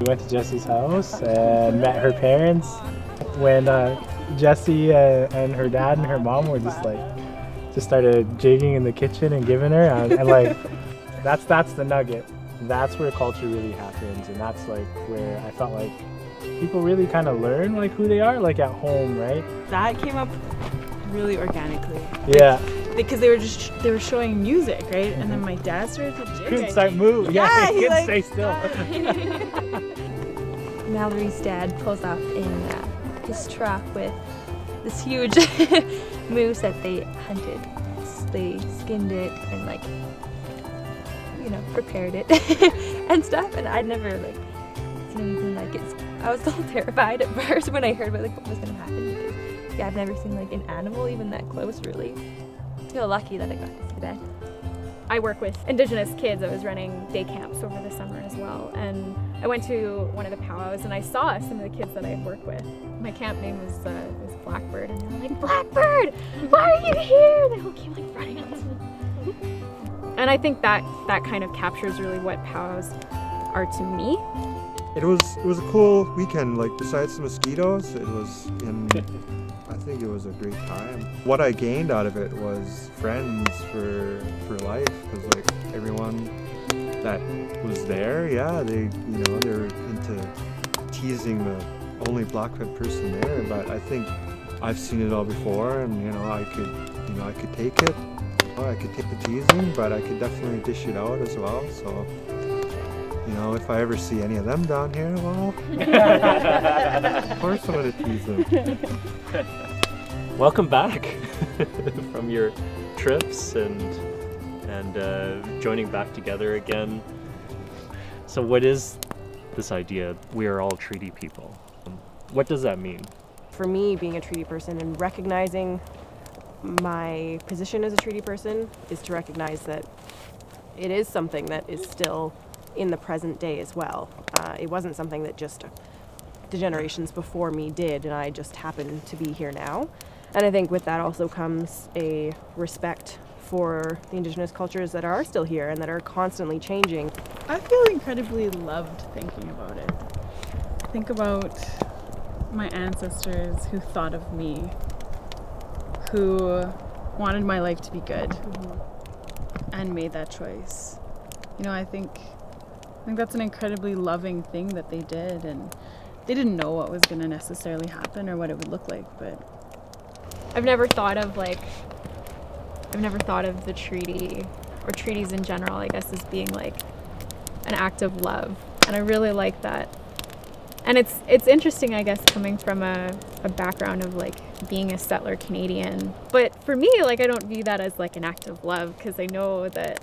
We went to Jessie's house and met her parents. When Jessie and her dad and her mom were just started jigging in the kitchen and giving her, and that's the nugget. That's where culture really happens, and that's where I felt people really kind of learn who they are at home, right? That came up really organically. Yeah. Because they were showing music, right? Mm-hmm. And then my dad started to jig. Couldn't start moving. Yeah, he couldn't stay still. Mallory's dad pulls up in his truck with this huge moose that they hunted. They skinned it and prepared it and stuff. And I'd never seen anything like it. I was all terrified at first when I heard about what was gonna happen. Because, yeah, I've never seen an animal even that close, really. I feel lucky that I got to see that. I work with Indigenous kids. I was running day camps over the summer as well, and I went to one of the powwows and I saw some of the kids that I work with. My camp name was Blackbird, and they were like, "Blackbird, why are you here?" They all came running up to me. And I think that kind of captures really what powwows are to me. It was a cool weekend. Besides the mosquitoes, I think it was a great time. What I gained out of it was friends for life, because everyone that was there, yeah, they were into teasing the only Blackfoot person there. But I think I've seen it all before, and I could take it. I could take the teasing, but I could definitely dish it out as well. So if I ever see any of them down here, well, of course I'm gonna tease them. Welcome back from your trips and joining back together again. So what is this idea, we are all treaty people? What does that mean? For me, being a treaty person and recognizing my position as a treaty person is to recognize that it is something that is still in the present day as well. It wasn't something that just the generations before me did, and I just happen to be here now. And I think with that also comes a respect for the Indigenous cultures that are still here and that are constantly changing. I feel incredibly loved thinking about it. I think about my ancestors who thought of me, who wanted my life to be good, mm-hmm. and made that choice. I think that's an incredibly loving thing that they did, and they didn't know what was going to necessarily happen or what it would look like, but I've never thought of the treaty or treaties in general, I guess, as being an act of love, and I really like that. And it's interesting, I guess, coming from a background of being a settler Canadian, but for me, I don't view that as an act of love, because I know that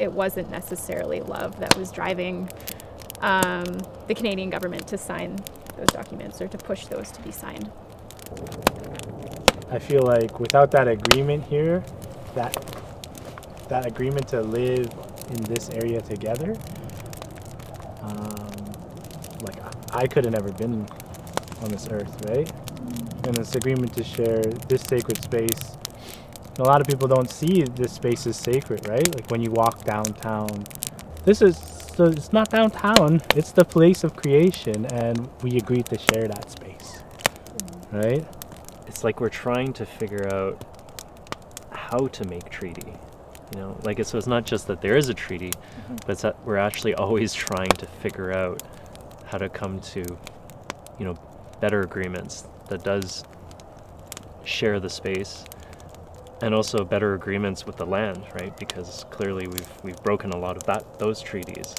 it wasn't necessarily love that was driving the Canadian government to sign those documents or to push those to be signed. I feel without that agreement here, that agreement to live in this area together, I could have never been on this earth, right? And this agreement to share this sacred space. A lot of people don't see this space as sacred, right? When you walk downtown, it's not downtown, it's the place of creation, and we agreed to share that space, right? It's we're trying to figure out how to make treaty, so it's not just that there is a treaty, mm-hmm. but it's that we're actually always trying to figure out how to come to, better agreements that does share the space. And also better agreements with the land, right? Because clearly we've broken a lot of those treaties.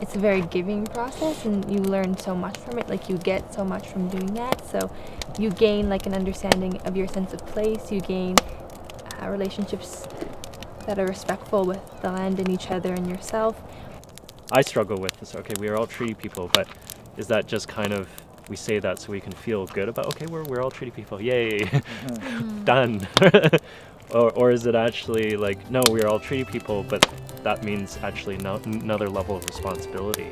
It's a very giving process, and you learn so much from it. You get so much from doing that. So you gain an understanding of your sense of place. You gain relationships that are respectful with the land and each other and yourself. I struggle with this. Okay, we are all treaty people, but is that just kind of, we say that so we can feel good about, okay, we're all treaty people, yay, done. Or is it actually like, no, we're all treaty people, but that means actually another level of responsibility.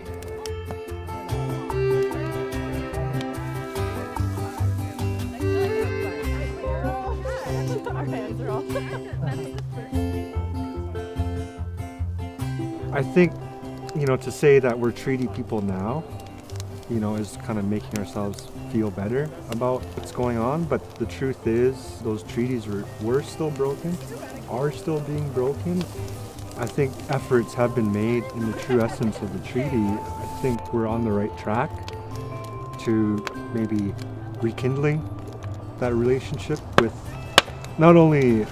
I think, you know, to say that we're treaty people now, you know, is kind of making ourselves feel better about what's going on. But the truth is, those treaties were still broken, are still being broken. I think efforts have been made in the true essence of the treaty. I think we're on the right track to maybe rekindling that relationship with not only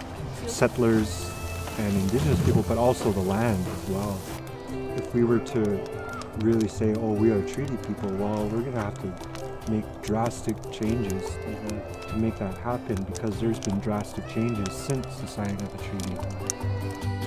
settlers and indigenous people, but also the land as well. If we were to really say, oh, we are treaty people, well, we're going to have to make drastic changes to make that happen, because there's been drastic changes since the signing of the treaty.